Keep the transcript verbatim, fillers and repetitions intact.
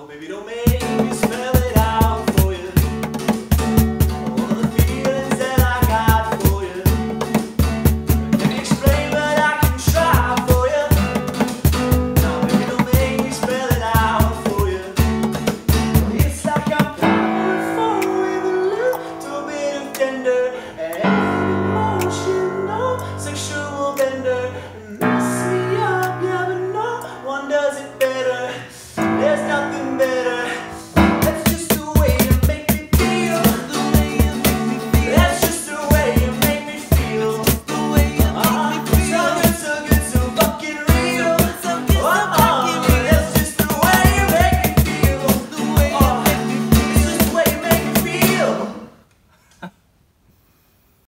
now, baby, don't make